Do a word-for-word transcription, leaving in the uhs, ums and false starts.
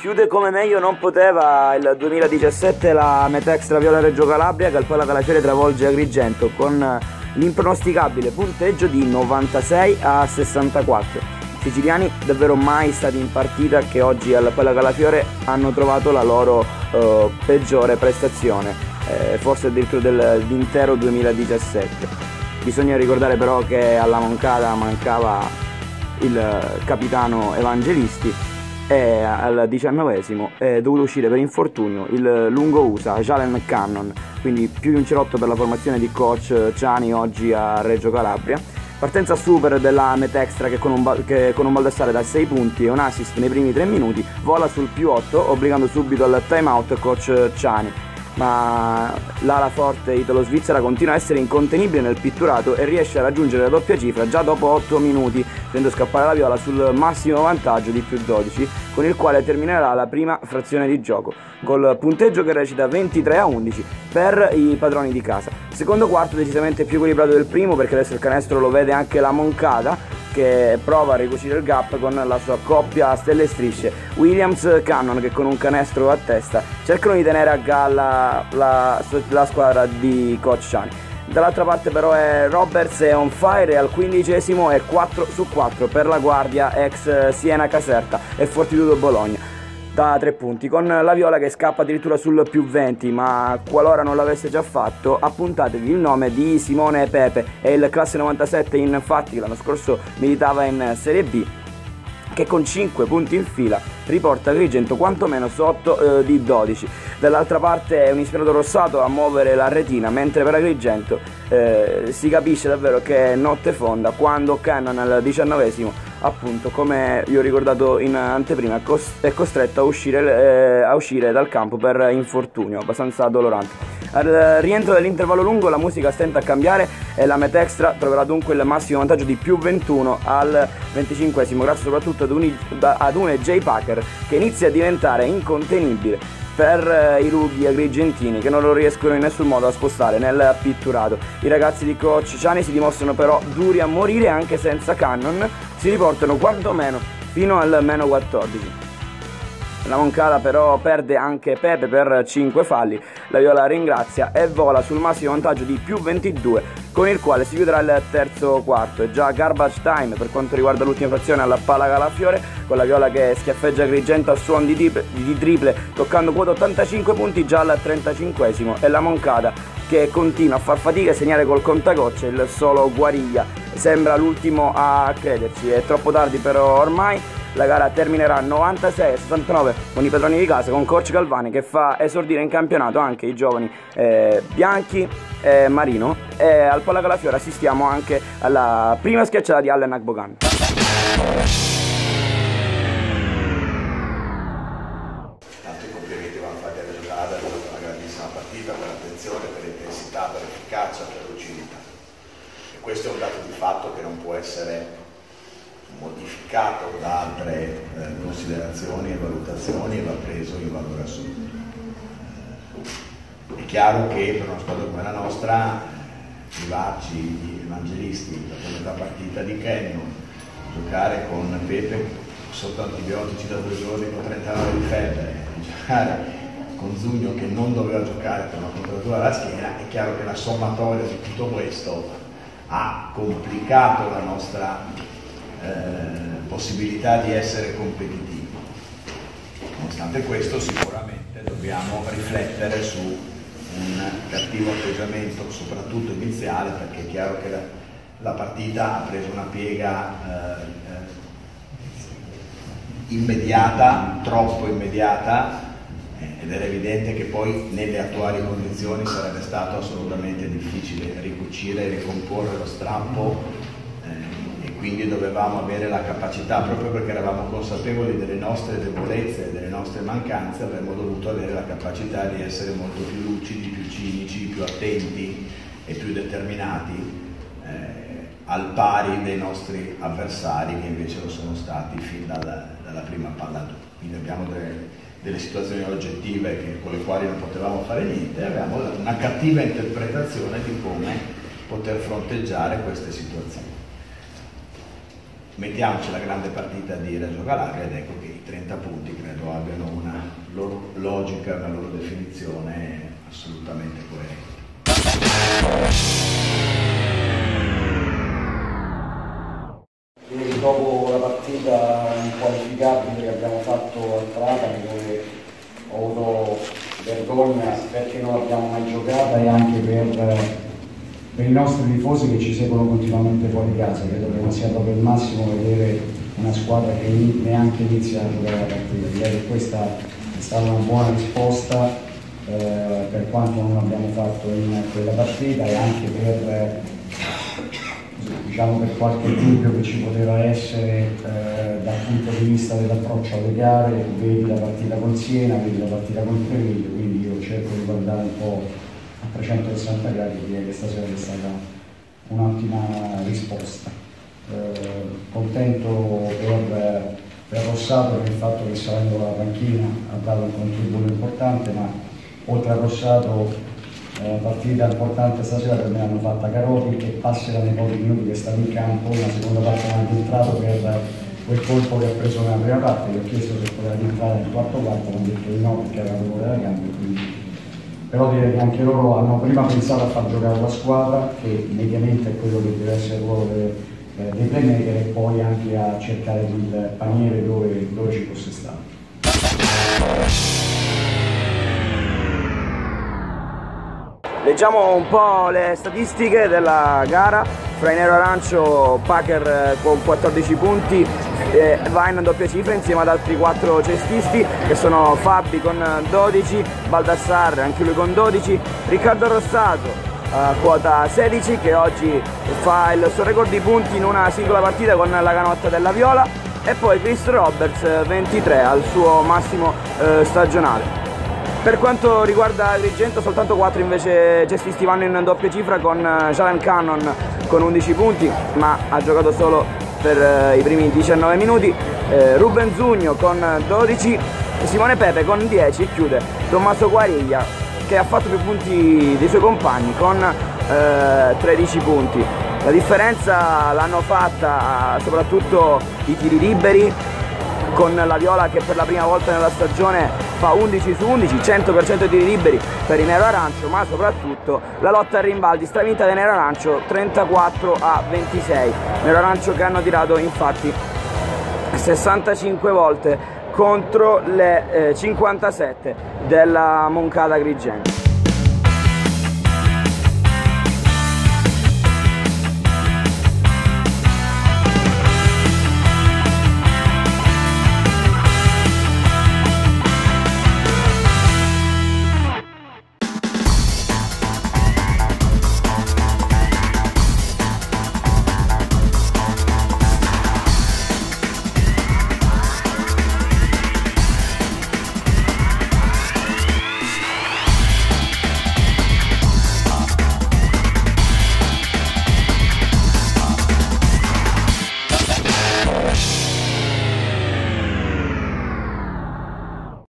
Chiude come meglio non poteva il duemiladiciassette la Metextra Viola Reggio Calabria, che al PalaCalafiore travolge Agrigento con l'impronosticabile punteggio di novantasei a sessantaquattro. Siciliani davvero mai stati in partita, che oggi al PalaCalafiore hanno trovato la loro eh, peggiore prestazione, eh, forse addirittura dell'intero duemiladiciassette. Bisogna ricordare però che alla Moncada mancava il capitano Evangelisti e al diciannovesimo è dovuto uscire per infortunio il lungo U S A Jalen Cannon, quindi più di un cerotto per la formazione di coach Ciani oggi a Reggio Calabria. Partenza super della Metextra che con un, che con un Baldassarre da sei punti e un assist nei primi tre minuti vola sul più otto, obbligando subito al timeout coach Ciani. Ma l'ala forte italo-svizzera continua a essere incontenibile nel pitturato e riesce a raggiungere la doppia cifra già dopo otto minuti, facendo scappare la Viola sul massimo vantaggio di più dodici, con il quale terminerà la prima frazione di gioco, col punteggio che recita ventitré a undici per i padroni di casa. Secondo quarto decisamente più equilibrato del primo, perché adesso il canestro lo vede anche la Moncada, che prova a ricucire il gap con la sua coppia a stelle e strisce, Williams Cannon, che con un canestro a testa cercano di tenere a galla la, la squadra di coach Ciani. Dall'altra parte però è Roberts e on fire, e al quindicesimo è quattro su quattro per la guardia ex Siena-Caserta e Fortitudo-Bologna da tre punti, con la Viola che scappa addirittura sul più venti, ma qualora non l'avesse già fatto appuntatevi il nome di Simone Pepe, è il classe novantasette infatti, che l'anno scorso militava in Serie B, che con cinque punti in fila riporta Agrigento quantomeno sotto eh, di dodici. Dall'altra parte è un ispirato Rossato a muovere la retina, mentre per Agrigento eh, si capisce davvero che è notte fonda quando Cannon al diciannovesimo, appunto come vi ho ricordato in anteprima, è costretto a uscire, eh, a uscire dal campo per infortunio abbastanza dolorante. Al rientro dell'intervallo lungo la musica stenta a cambiare e la Metextra troverà dunque il massimo vantaggio di più ventuno al venticinquesimo, grazie soprattutto ad un, ad un J. Packer che inizia a diventare incontenibile per i rughi agrigentini, che non lo riescono in nessun modo a spostare nel pitturato. I ragazzi di coach Ciani si dimostrano però duri a morire, anche senza Cannon si riportano quantomeno fino al meno quattordici. La Moncada però perde anche Pepe per cinque falli, la Viola ringrazia e vola sul massimo vantaggio di più ventidue, con il quale si chiuderà il terzo quarto. È già garbage time per quanto riguarda l'ultima frazione alla PalaCalafiore, con la Viola che schiaffeggia Agrigento a suon di, di, di triple, toccando quota ottantacinque punti già al trentacinquesimo, e la Moncada che continua a far fatica e segnare col contagocce il solo Guariglia. Sembra l'ultimo a crederci, è troppo tardi però ormai. La gara terminerà novantasei a sessantanove con i padroni di casa, con coach Calvani che fa esordire in campionato anche i giovani eh, Bianchi e Marino, e al PalaCalafiore assistiamo anche alla prima schiacciata di Allen Nagbogan. Tanto i complimenti vanno fatti alla giocata, è stata una grandissima partita per l'attenzione, per l'intensità, per l'efficacia, per lucidità, e questo è un dato di fatto che non può essere modificato da altre eh, considerazioni e valutazioni, e va preso in valore assoluto. È chiaro che per una squadra come la nostra, privarci di Evangelisti da quella partita di Cannon, giocare con Pepe sotto antibiotici da due giorni con trentanove di febbre, giocare con Zugno che non doveva giocare per una contrattura alla schiena, è chiaro che la sommatoria di tutto questo ha complicato la nostra Eh, possibilità di essere competitivi. Nonostante questo, sicuramente dobbiamo riflettere su un cattivo atteggiamento, soprattutto iniziale, perché è chiaro che la, la partita ha preso una piega eh, immediata, troppo immediata, eh, ed era evidente che poi nelle attuali condizioni sarebbe stato assolutamente difficile ricucire e ricomporre lo strappo. Quindi dovevamo avere la capacità, proprio perché eravamo consapevoli delle nostre debolezze, delle nostre mancanze, avremmo dovuto avere la capacità di essere molto più lucidi, più cinici, più attenti e più determinati, eh, al pari dei nostri avversari, che invece lo sono stati fin dalla, dalla prima palla. Quindi abbiamo delle delle situazioni oggettive che, con le quali non potevamo fare niente, avevamo una cattiva interpretazione di come poter fronteggiare queste situazioni. Mettiamoci la grande partita di Reggio Calabria ed ecco che i trenta punti credo abbiano una loro logica, una loro definizione assolutamente coerente. Ieri dopo la partita inqualificabile che abbiamo fatto a Trapani, dove ho avuto vergogna perché non l'abbiamo mai giocata e anche per... per i nostri tifosi che ci seguono continuamente fuori casa, credo che non sia proprio il massimo vedere una squadra che neanche inizia a giocare la partita. Direi che questa è stata una buona risposta eh, per quanto non abbiamo fatto in quella partita e anche per, diciamo, per qualche dubbio che ci poteva essere eh, dal punto di vista dell'approccio alle gare. Vedi la partita con Siena, vedi la partita con Previto, quindi io cerco di guardare un po' a trecentosessanta gradi, direi che stasera è stata un'ottima risposta. Eh, contento per, per Rossato per il fatto che salendo dalla panchina ha dato un contributo importante, ma oltre a Rossato eh, partita importante stasera per me l'hanno fatta Caroti, che passerà nei pochi minuti che è stato in campo, una seconda parte non è entrato per quel colpo che ha preso nella prima parte. Gli ho chiesto se poteva entrare nel quarto quarto, hanno detto di no perché era un dalla gamba, quindi però direi che anche loro hanno prima pensato a far giocare la squadra, che mediamente è quello che deve essere il ruolo dei, eh, dei playmaker, e poi anche a cercare il paniere dove, dove ci fosse stato. Leggiamo un po' le statistiche della gara. Fra i Nero Arancio, Packer con quattordici punti, eh, Vine in doppia cifra insieme ad altri quattro cestisti che sono Fabi con dodici, Baldassarre anche lui con dodici, Riccardo Rossato a eh, quota sedici, che oggi fa il suo record di punti in una singola partita con la canotta della Viola, e poi Chris Roberts ventitré al suo massimo eh, stagionale. Per quanto riguarda Agrigento, soltanto quattro invece cestisti vanno in doppia cifra, con Jalen Cannon con undici punti, ma ha giocato solo per eh, i primi diciannove minuti, eh, Ruben Zugno con dodici, Simone Pepe con dieci e chiude Tommaso Guariglia, che ha fatto più punti dei suoi compagni con eh, tredici punti. La differenza l'hanno fatta soprattutto i tiri liberi, con la Viola che per la prima volta nella stagione fa undici su undici, cento per cento di tiri liberi per il Nero Arancio, ma soprattutto la lotta a rimbaldi stravinta del Nero Arancio trentaquattro a ventisei. Nero Arancio che hanno tirato infatti sessantacinque volte contro le eh, cinquantasette della Moncada Agrigento.